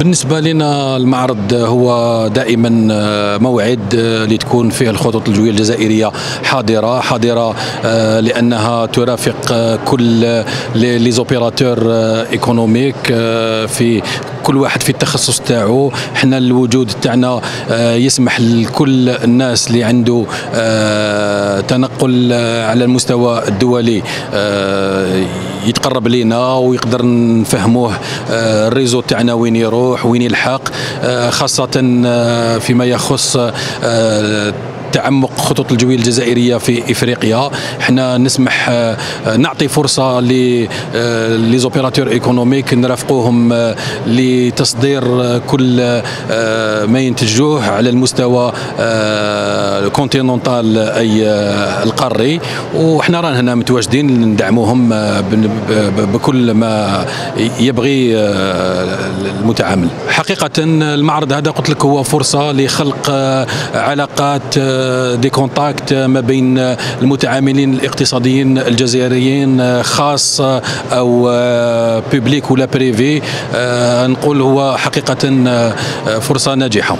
بالنسبة لنا المعرض هو دائما موعد لتكون فيه الخطوط الجوية الجزائرية حاضرة لأنها ترافق كل لي زوبيراتور ايكونوميك في كل واحد في التخصص تاعو. حنا الوجود تاعنا يسمح لكل الناس اللي عنده تنقل على المستوى الدولي يتقرب لينا ويقدر نفهموه الريزو تاعنا وين يروح وين يلحق، خاصة فيما يخص تعمق خطوط الجوية الجزائرية في إفريقيا. حنا نسمح نعطي فرصة لي زوبيراتور ايكونوميك نرافقوهم لتصدير كل ما ينتجوه على المستوى الكونتينونتال أي القاري، وحنا رانا هنا متواجدين ندعموهم بكل ما يبغي المتعامل. حقيقة المعرض هذا قلت لك هو فرصة لخلق علاقات دي كونتاكت ما بين المتعاملين الاقتصاديين الجزائريين، خاص او بيبليك ولا بريفي. نقول هو حقيقة فرصة ناجحة.